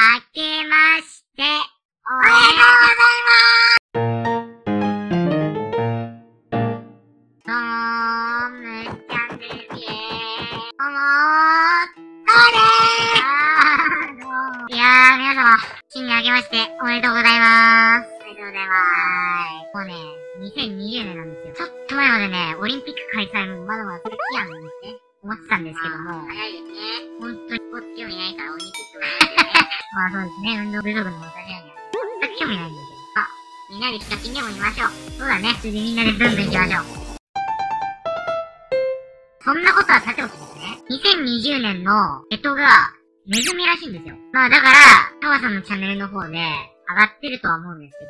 明けましておめでとうございます。トムチャンネルへどうもーです。いやー、皆様、新年明けましておめでとうございます。おめでとうございます。もうね、2020年なんですよ。ちょっと前までね、オリンピック開催もまだまだ好きやんですね。思ってたんですけども。早いですね。本当にスポーツ興味ないからオリンピックは。まあそうですね、運動不足の私なんで、全く興味ないんですけど。あ、みんなでヒカキンでも見ましょう。そうだね、それでみんなでブンブン行きましょう。そんなことはさておきですね。2020年の干支が、ネズミらしいんですよ。まあだから、タワさんのチャンネルの方で、上がってるとは思うんですけ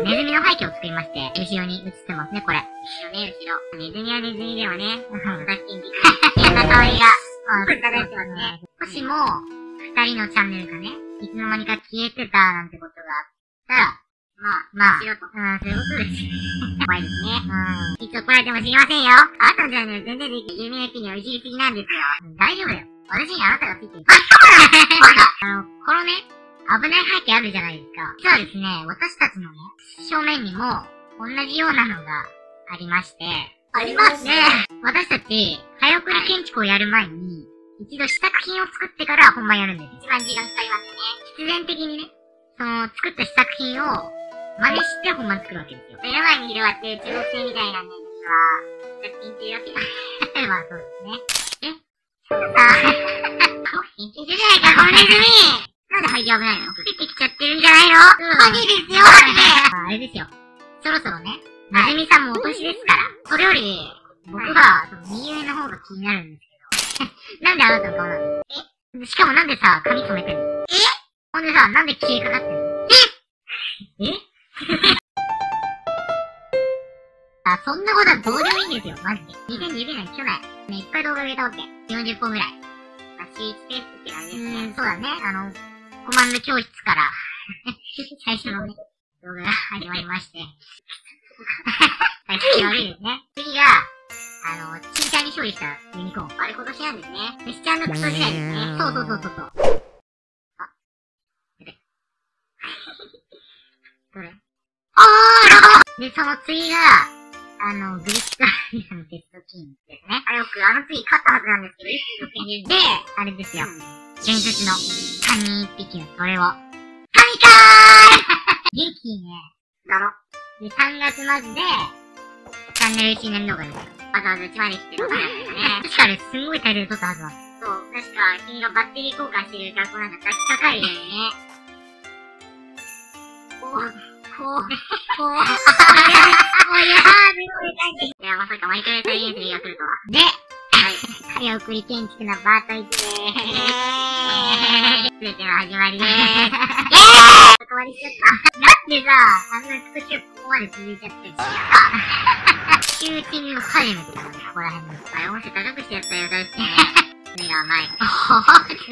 ども、ネズミの背景を作りまして、後ろに映ってますね、これ。後ろね、後ろ。ネズミはネズミでもね、私にできる。嫌な香りが、漂ってますね。もしも、二人のチャンネルがね、いつの間にか消えてたなんてことがあったら、まあ、しろと。そういうことです。怖いですね。いつ怒られても知りませんよ。あなたのチャンネル全然できる有名な人にはいじりすぎなんですよ。大丈夫だよ。私にあなたがついてる。このね、危ない背景あるじゃないですか。実はですね、私たちのね、正面にも、同じようなのがありまして。ありますね。私たち、早送り建築をやる前に、一度試作品を作ってから本番やるんです。一番時間かかりますね。必然的にね、その、作った試作品を、真似して本番作るわけですよ。目の前に広がってる中毒性みたいなんですが、試作品っていうわけだ。まあそうですね。ちょっとさ、研究所じゃないか、このネズミなんで危ないの？出てきちゃってるんじゃないの？マジですよ、マジで。あれですよ。そろそろね、なずみさんもお年ですから。それより、僕は、右上の方が気になるんですけど。なんであなたの顔なの？え？しかもなんでさ、髪染めてるの？え？ほんでさ、なんで消えかかってるの？え？え？あ、そんなことはどうでもいいんですよ、マジで。2020年去年、ね、いっぱい動画上げたわけ。40本ぐらい。まあ、C1ペースって感じですね。そうだね、コマンド教室から、最初のね、動画が始まりまして。最初に悪いですね。次が、チンちゃんに勝利したユニコーン。あれ今年なんですね。メシちゃんのクソ時代ですね。そう。あ、やべ。どれ？で、その次が、グリッターリアのテストキンですね。あれ僕、次勝ったはずなんですけど。で、あれですよ。伝説のカニ一匹のそれを。カニかー元気いいね。だろ。で、3月末で、チャンネル1年動画ですよ。わざわざ1まで来てるからね。確かあれ、すんごい大量で撮ったはずだ。そう。確か、君がバッテリー交換してる学校なんか抱きかかるよね。こう。いや、まさか毎回再現するが来るとは。で、早送り建築のバート1でーす。すべての始まりでーす。そこまでしちゃった。なんでさ、あんなクソ企画ここまで続いちゃってるし。シューティング初めてだからね、ここら辺に。あれ、音声高くしてやったよ、大好き。目が甘い。反応でき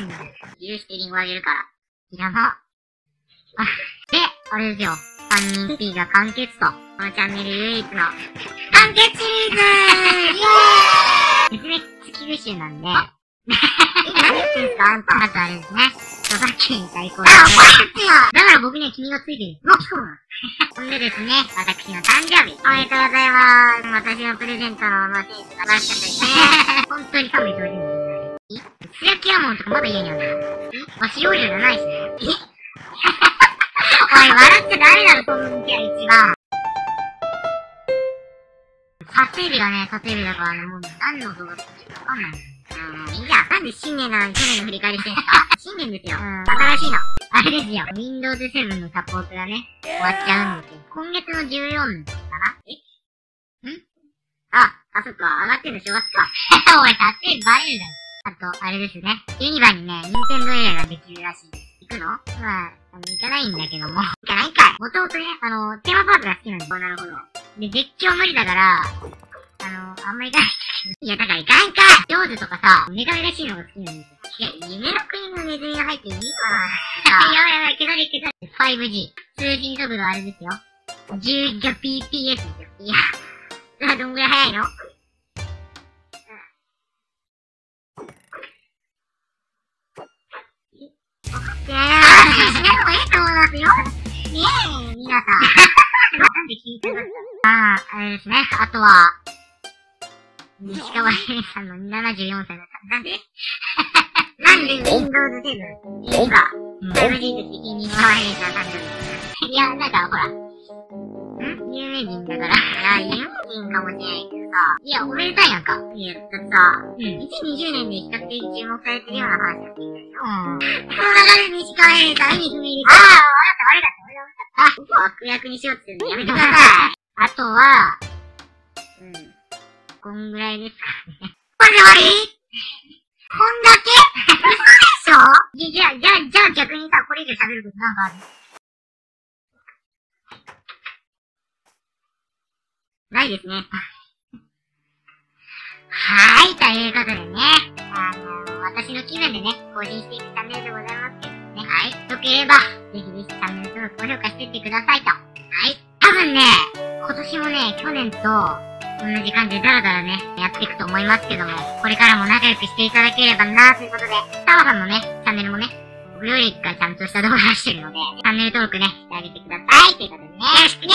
るんだよ。許してリンゴあげるから。やば。で、あれですよ。3人 P が完結と。このチャンネル唯一の完結シリーズーイェーイ説明付き復習なんで。何言ってんすかあんた。あとあれですね。著作権対抗。あ、お前やつよだから僕には君がついてる。もう聞こうな。ほんでですね、私の誕生日。おめでとうございまーす。私のプレゼントのまあセンスが出しちゃったりね。本当に神上手に見えない。え素焼きアモンとかまだ家にあるのえまあ、使用料じゃないしね。えおい、笑っちゃダメだろ、この向きは一番。撮影日がね、撮影日だからね、もう何の動画撮ってるかわかんない。いいじゃん。なんで新年なのに去年の振り返りしてんすか新年ですよ。新しいの。あれですよ。Windows 7のサポートがね、終わっちゃうんですよ。今月の14日かなえんあ、そっか。上がってんの正月か。おい、撮影日バレるだろ。あと、あれですね。ユニバにね、Nintendo エリアができるらしいです。行くのまあ、行かないんだけども。行かないかい。もともとね、テーマパークが好きなんですよ。なるほど。で、絶叫無理だから、あんまり行かないんだけど。いや、だから行かないんかい。ジョーズとかさ、女神らしいのが好きなんですよ。いや、夢の国のネズミが入っていいかな。やばい、消され。5G。通信速度あれですよ。10ギガ PPS ですよ。いや、どんぐらい速いのますよ。ねえ、皆さん。なんで聞いてますああ、あれですね。あとは、西川平さんの74歳だった。なんでなんで Windows 7 が、個人的に西川平さんなんですいや、なんかほら。有名人だから。いや、有名人かもしれないけどさ。いや、おめでたいやんか。いや、だってさ、2020年で比較的注目されてるような話だったんだけど。その流れに近い大変不明です。ああ、わかった、悪かった。悪役にしようって言うのやめてください。あとは、こんぐらいですかね。これで終わりこんだけ嘘でしょ？じゃあ逆にさ、これ以上喋ることなんかある？ないですね。はい、ということでね、私の気分でね、更新していくチャンネルでございますけどね、はい。よければ、ぜひぜひチャンネル登録、高評価していってくださいと。はい。多分ね、今年もね、去年と同じ感じでダラダラね、やっていくと思いますけども、これからも仲良くしていただければなということで、タワさんのね、チャンネルもね、僕より一回ちゃんとした動画出してるので、チャンネル登録ね、してあげてくださいということでね、よろしくね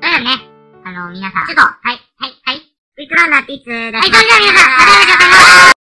ただね、皆さん、ちょっと、はい、ウィークランナーっていつ出しますか？はい、それでは皆さん、また会いましょう。